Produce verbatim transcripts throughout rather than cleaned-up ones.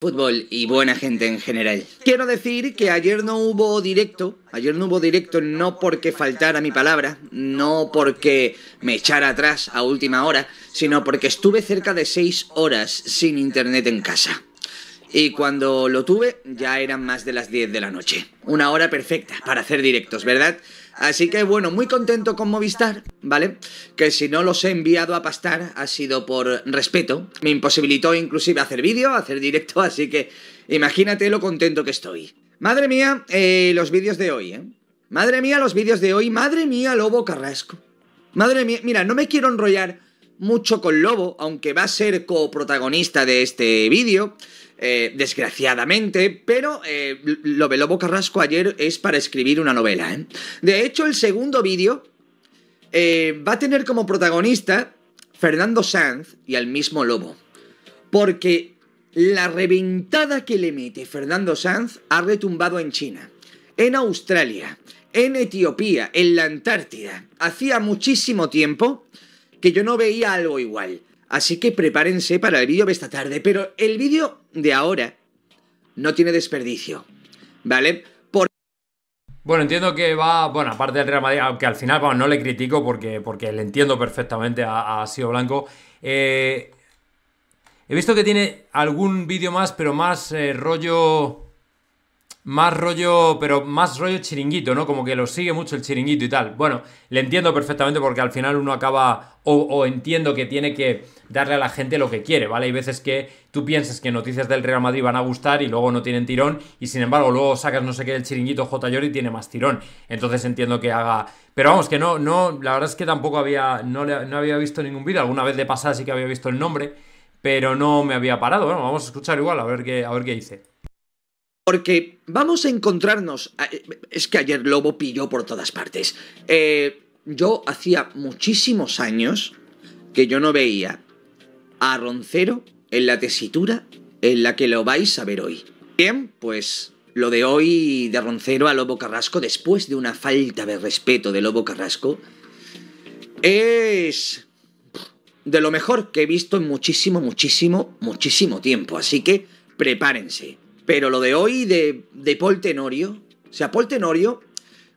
Fútbol y buena gente en general. Quiero decir que ayer no hubo directo, ayer no hubo directo no porque faltara mi palabra, no porque me echara atrás a última hora, sino porque estuve cerca de seis horas sin internet en casa. Y cuando lo tuve ya eran más de las diez de la noche. Una hora perfecta para hacer directos, ¿verdad? Así que bueno, muy contento con Movistar, ¿vale? Que si no los he enviado a pastar ha sido por respeto. Me imposibilitó inclusive hacer vídeo, hacer directo, así que imagínate lo contento que estoy. Madre mía, eh, los vídeos de hoy, ¿eh? Madre mía, los vídeos de hoy. Madre mía, Lobo Carrasco. Madre mía, mira, no me quiero enrollar mucho con Lobo, aunque va a ser coprotagonista de este vídeo. Eh, desgraciadamente, pero eh, lo de Lobo Carrasco ayer es para escribir una novela, ¿eh? De hecho, el segundo vídeo eh, va a tener como protagonista Fernando Sanz y al mismo Lobo, porque la reventada que le mete Fernando Sanz ha retumbado en China, en Australia, en Etiopía, en la Antártida. Hacía muchísimo tiempo que yo no veía algo igual. Así que prepárense para el vídeo de esta tarde. Pero el vídeo de ahora no tiene desperdicio, ¿vale? Por... Bueno, entiendo que va... Bueno, aparte del Real Madrid, aunque al final bueno, no le critico porque, porque le entiendo perfectamente a, a Xioh Blanco. Eh, he visto que tiene algún vídeo más, pero más eh, rollo... Más rollo, pero más rollo chiringuito, ¿no? Como que lo sigue mucho el chiringuito y tal. Bueno, le entiendo perfectamente porque al final uno acaba... O, o entiendo que tiene que darle a la gente lo que quiere, ¿vale? Hay veces que tú piensas que noticias del Real Madrid van a gustar y luego no tienen tirón. Y sin embargo, luego sacas no sé qué del chiringuito J. Jordi y tiene más tirón. Entonces entiendo que haga... Pero vamos, que no, no... La verdad es que tampoco había... No, no había visto ningún vídeo. Alguna vez de pasada sí que había visto el nombre, pero no me había parado. Bueno, vamos a escuchar igual, a ver qué, a ver qué dice. Porque vamos a encontrarnos... Es que ayer Lobo pilló por todas partes. Eh, yo hacía muchísimos años que yo no veía a Roncero en la tesitura en la que lo vais a ver hoy. Bien, pues lo de hoy de Roncero a Lobo Carrasco, después de una falta de respeto de Lobo Carrasco, es de lo mejor que he visto en muchísimo, muchísimo, muchísimo tiempo. Así que prepárense. Pero lo de hoy de, de Paul Tenorio, o sea, Paul Tenorio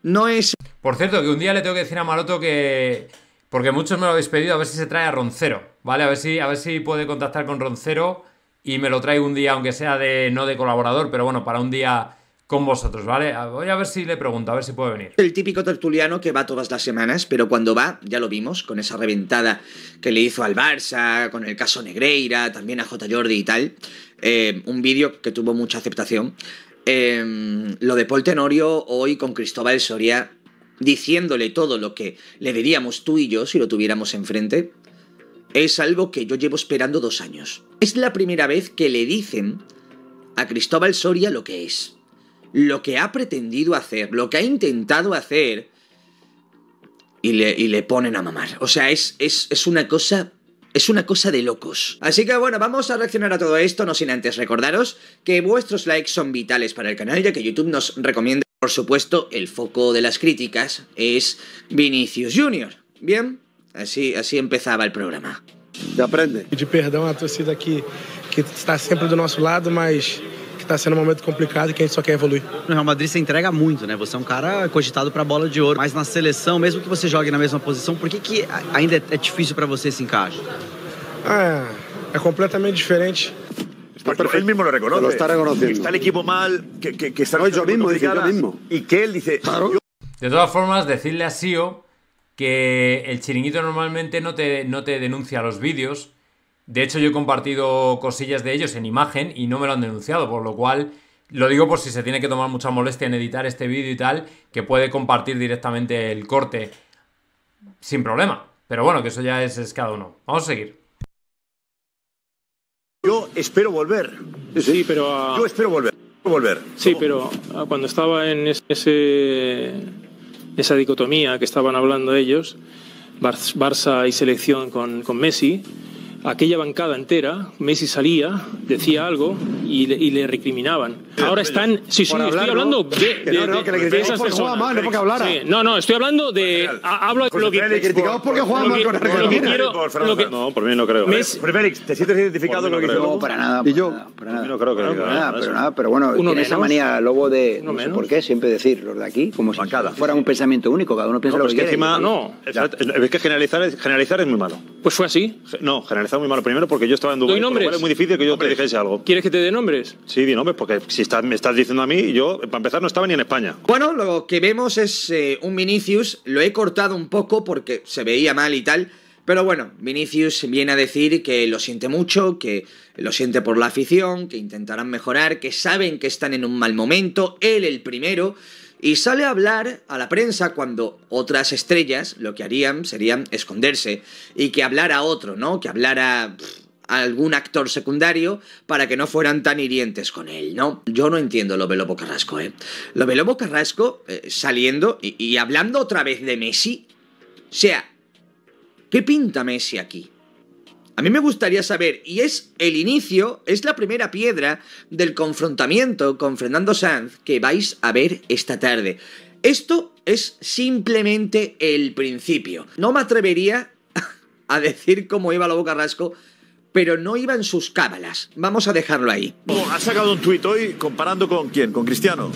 no es... Por cierto, que un día le tengo que decir a Maroto que... Porque muchos me lo habéis pedido, a ver si se trae a Roncero, ¿vale? A ver si, a ver si puede contactar con Roncero y me lo trae un día, aunque sea de no de colaborador, pero bueno, para un día con vosotros, ¿vale? Voy a ver si le pregunto, a ver si puede venir. El típico tertuliano que va todas las semanas, pero cuando va, ya lo vimos, con esa reventada que le hizo al Barça, con el caso Negreira, también a J. Jordi y tal... Eh, un vídeo que tuvo mucha aceptación. Eh, lo de Paul Tenorio hoy con Cristóbal Soria, diciéndole todo lo que le diríamos tú y yo si lo tuviéramos enfrente, es algo que yo llevo esperando dos años. Es la primera vez que le dicen a Cristóbal Soria lo que es, lo que ha pretendido hacer, lo que ha intentado hacer, y le, y le ponen a mamar. O sea, es, es, es una cosa... Es una cosa de locos. Así que bueno, vamos a reaccionar a todo esto, no sin antes recordaros que vuestros likes son vitales para el canal, ya que YouTube nos recomienda. Por supuesto, el foco de las críticas es Vinicius junior Bien, así, así empezaba el programa. Ya aprende. De perdón a la torcida que, que está siempre de nuestro lado, mas que está siendo un momento complicado y que a gente só quer evoluir. No Real Madrid se entrega muito, né? Você é um cara cogitado para bola de ouro, mas na seleção, mesmo que você jogue na mesma posição, por que que ainda é difícil para você se encaixar? Ah, é completamente diferente. Pues él mismo lo reconoce. Lo está reconociendo. Está el equipo mal, que, que, que está... No, yo mismo, dice yo mismo. Y que él dice... Claro. De todas formas, decirle a Xioh que el chiringuito normalmente no te, no te denuncia los vídeos. De hecho, yo he compartido cosillas de ellos en imagen y no me lo han denunciado, por lo cual lo digo por si se tiene que tomar mucha molestia en editar este vídeo y tal, que puede compartir directamente el corte sin problema. Pero bueno, que eso ya es, es cada uno. Vamos a seguir. Yo espero volver. Sí, pero... Uh, yo espero volver. volver. Sí, pero uh, cuando estaba en ese, esa dicotomía que estaban hablando ellos, Bar Barça y selección con, con Messi, aquella bancada entera, Messi salía, decía algo y le, y le recriminaban. Ahora están. Sí, sí, hablar, estoy hablando. ¿No? De, de, no, no, que le criticamos porque juega mal, no porque hablara. Sí, no, no, estoy hablando de. A, hablo de lo que. Le criticamos porque juega mal con Argentina. No, por mí no creo. Félix, ¿te sientes identificado con lo que hizo? No, para nada. ¿Y yo? Para nada. No creo que nada. Pero bueno, tiene esa manía, Lobo, de. No sé por qué, siempre decir los de aquí, como si fuera un pensamiento único. Cada uno piensa lo que quiere. No, es que generalizar es muy malo. Pues fue así. No, generalizar muy malo. Primero porque yo estaba en Dubái. Es muy difícil que yo te dijese algo. ¿Quieres que te dé nombres? Sí, di nombres, porque si estás, me estás diciendo a mí, yo, para empezar, no estaba ni en España. Bueno, lo que vemos es eh, un Vinicius, lo he cortado un poco porque se veía mal y tal, pero bueno, Vinicius viene a decir que lo siente mucho, que lo siente por la afición, que intentarán mejorar, que saben que están en un mal momento, él el primero, y sale a hablar a la prensa cuando otras estrellas lo que harían sería esconderse y que hablara otro, ¿no? Que hablara... Pff, algún actor secundario para que no fueran tan hirientes con él, ¿no? Yo no entiendo lo de Lobo Carrasco, ¿eh? Lo de Lobo Carrasco eh, saliendo y, y hablando otra vez de Messi. O sea, ¿qué pinta Messi aquí? A mí me gustaría saber, y es el inicio, es la primera piedra del confrontamiento con Fernando Sanz que vais a ver esta tarde. Esto es simplemente el principio. No me atrevería a decir cómo iba Lobo Carrasco, pero no iba en sus cábalas. Vamos a dejarlo ahí. Oh, ha sacado un tuit hoy comparando con quién, con Cristiano.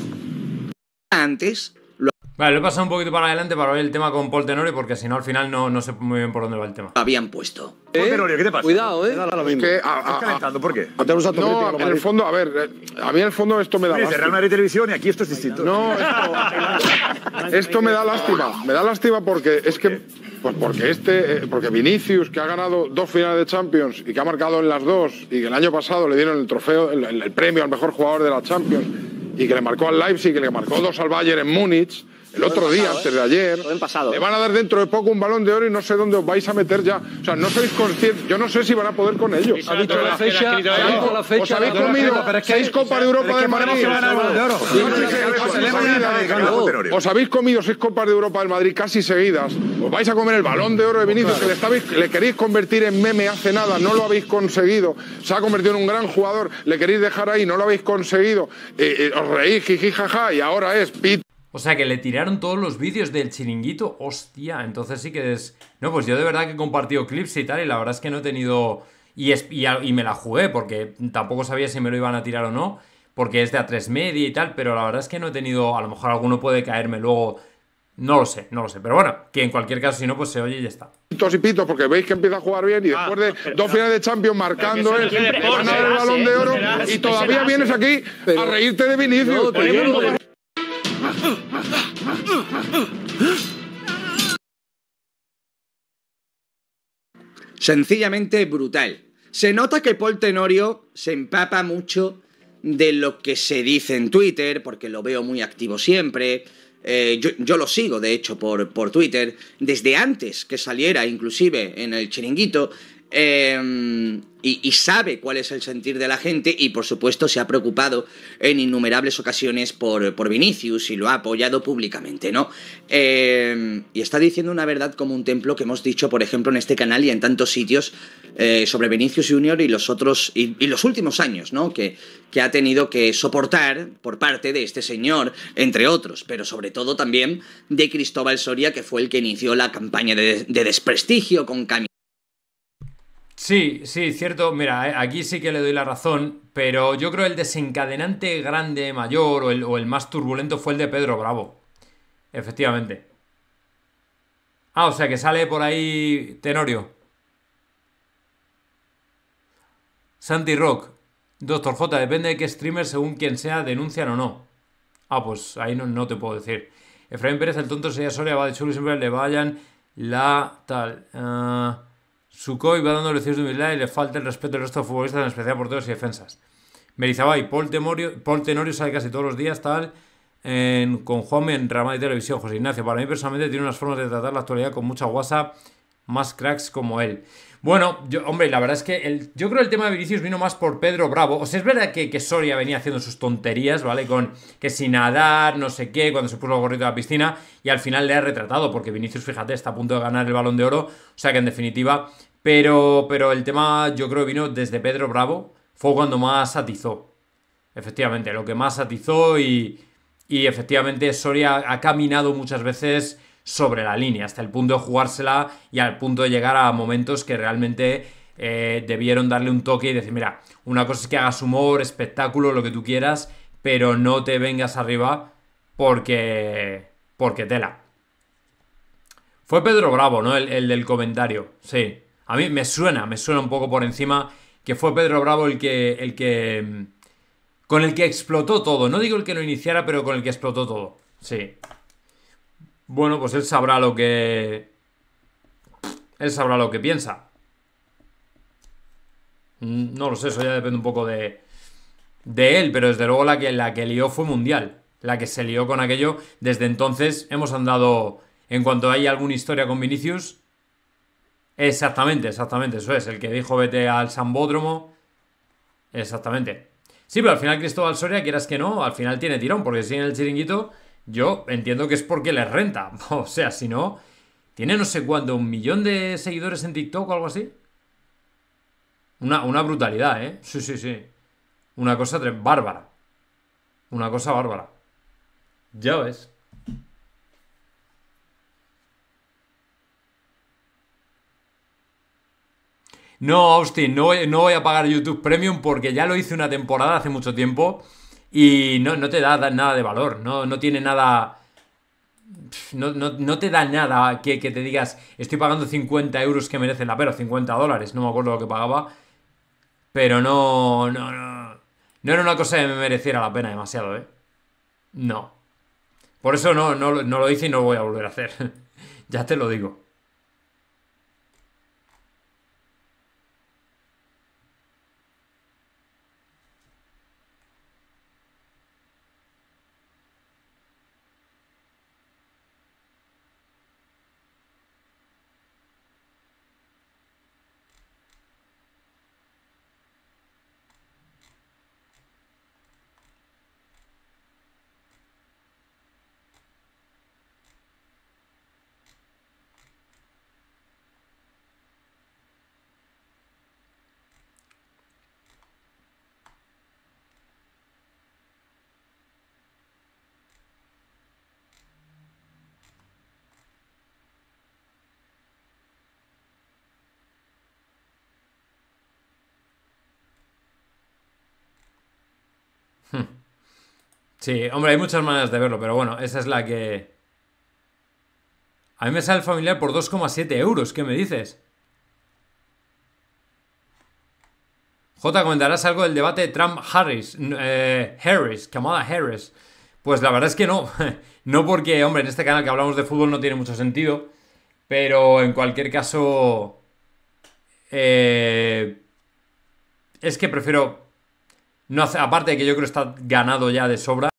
Antes... Lo... Vale, lo he pasado un poquito para adelante para ver el tema con Paul Tenorio, porque si no, al final no, no sé muy bien por dónde va el tema. Habían puesto. ¿Eh? Paul Tenorio, ¿qué te pasa? Cuidado, ¿eh? Es que, a, a, ¿Estás calentando? ¿Por qué? No, en el fondo, a ver, a mí en el fondo esto me da lástima. Real Madrid Televisión y aquí esto es distinto. No, esto, esto me da lástima. Me da lástima porque es que... Pues porque este, eh, porque Vinicius, que ha ganado dos finales de Champions y que ha marcado en las dos, y que el año pasado le dieron el trofeo, el, el premio al mejor jugador de la Champions, y que le marcó al Leipzig, que le marcó dos al Bayern en Múnich, el otro pasado, día, eh. antes de ayer, le van a dar dentro de poco un balón de oro y no sé dónde os vais a meter ya. O sea, no sois conscientes, yo no sé si van a poder con ellos. ¿Ha dicho la fecha? Os habéis comido seis Copas de Europa del Madrid. Os habéis comido seis Copas de Europa del Madrid casi seguidas. Os vais a comer el balón de oro de Vinicius, que le, estabais, le queréis convertir en meme hace nada, no lo habéis conseguido. Se ha convertido en un gran jugador, le queréis dejar ahí, no lo habéis conseguido. Eh, eh, os reís, jiji, jaja, y ahora es pit. O sea, que le tiraron todos los vídeos del chiringuito. Hostia, entonces sí que es... No, pues yo de verdad que he compartido clips y tal, y la verdad es que no he tenido... Y, es... y, a... y me la jugué, porque tampoco sabía si me lo iban a tirar o no, porque es de a tres media y tal, pero la verdad es que no he tenido... A lo mejor alguno puede caerme luego... No lo sé, no lo sé. Pero bueno, que en cualquier caso, si no, pues se oye y ya está. Pitos y pitos, porque veis que empieza a jugar bien y después de ah, dos finales de Champions marcando él, ganar el balón de oro, y todavía vienes aquí a reírte de Vinicius. Sencillamente brutal. Se nota que Paul Tenorio se empapa mucho de lo que se dice en Twitter, porque lo veo muy activo siempre. Eh, yo, yo lo sigo, de hecho, por, por Twitter, desde antes que saliera, inclusive, en el chiringuito. Eh, y, y sabe cuál es el sentir de la gente, y por supuesto se ha preocupado en innumerables ocasiones por, por Vinicius y lo ha apoyado públicamente, ¿no? Eh, y está diciendo una verdad como un templo que hemos dicho, por ejemplo, en este canal y en tantos sitios eh, sobre Vinicius junior y los otros y, y los últimos años, ¿no? Que, que ha tenido que soportar por parte de este señor, entre otros, pero sobre todo también de Cristóbal Soria, que fue el que inició la campaña de, de desprestigio con Kamala. Sí, sí, cierto. Mira, aquí sí que le doy la razón, pero yo creo el desencadenante grande, mayor o el, o el más turbulento fue el de Pedro Bravo. Efectivamente. Ah, o sea que sale por ahí Tenorio. Sandy Rock. Doctor J, depende de qué streamer, según quien sea, denuncian o no. Ah, pues ahí no, no te puedo decir. Efraín Pérez, el tonto sería Soria, va de chulo y siempre le vayan la tal... Ah... Uh... Sukhoi va dando lecciones de humildad y le falta el respeto al resto de futbolistas, en especial porteros y defensas. Merizabay, Paul Tenorio, Paul Tenorio sale casi todos los días, tal, en, con Juanmi en Real Madrid Televisión. José Ignacio, para mí personalmente tiene unas formas de tratar la actualidad con mucha guasa, más cracks como él. Bueno, yo, hombre, la verdad es que el, yo creo que el tema de Vinicius vino más por Pedro Bravo. O sea, es verdad que, que Soria venía haciendo sus tonterías, ¿vale? Con que sin nadar, no sé qué, cuando se puso el gorrito a la piscina, y al final le ha retratado, porque Vinicius, fíjate, está a punto de ganar el balón de oro. O sea que en definitiva, pero, pero el tema yo creo que vino desde Pedro Bravo, fue cuando más atizó. Efectivamente, lo que más atizó y, y efectivamente Soria ha caminado muchas veces sobre la línea, hasta el punto de jugársela y al punto de llegar a momentos que realmente eh, debieron darle un toque y decir, mira, una cosa es que hagas humor, espectáculo, lo que tú quieras, pero no te vengas arriba porque, porque tela. Fue Pedro Bravo, ¿no? El, el del comentario, sí. A mí me suena, me suena un poco por encima que fue Pedro Bravo el que, el que... con el que explotó todo. No digo el que no iniciara, pero con el que explotó todo. Sí. Bueno, pues él sabrá lo que... Él sabrá lo que piensa. No lo sé, eso ya depende un poco de... de él, pero desde luego la que, la que lió fue mundial. La que se lió con aquello. Desde entonces hemos andado... En cuanto hay alguna historia con Vinicius... Exactamente, exactamente, eso es. El que dijo vete al Sambódromo. Exactamente. Sí, pero al final Cristóbal Soria, quieras que no, al final tiene tirón, porque si en el chiringuito yo entiendo que es porque les renta. O sea, si no, tiene no sé cuánto, un millón de seguidores en TikTok o algo así. Una, una brutalidad, ¿eh? Sí, sí, sí. Una cosa bárbara. Una cosa bárbara. Ya ves. No, Austin, no, no voy a pagar YouTube Premium porque ya lo hice una temporada hace mucho tiempo y no, no te da, da nada de valor, no, no tiene nada... No, no, no te da nada que, que te digas, estoy pagando cincuenta euros que merecen la pena, cincuenta dólares, no me acuerdo lo que pagaba, pero no, no, no, no era una cosa que me mereciera la pena demasiado, ¿eh? No. Por eso no, no, no lo hice y no lo voy a volver a hacer, ya te lo digo. Sí, hombre, hay muchas maneras de verlo, pero bueno, esa es la que... A mí me sale el familiar por dos coma siete euros, ¿qué me dices? Jota, ¿comentarás algo del debate de Trump-Harris? Eh, Harris, Kamala Harris. Pues la verdad es que no. No porque, hombre, en este canal que hablamos de fútbol no tiene mucho sentido, pero en cualquier caso... Eh, es que prefiero... No hace, aparte de que yo creo que está ganado ya de sobra.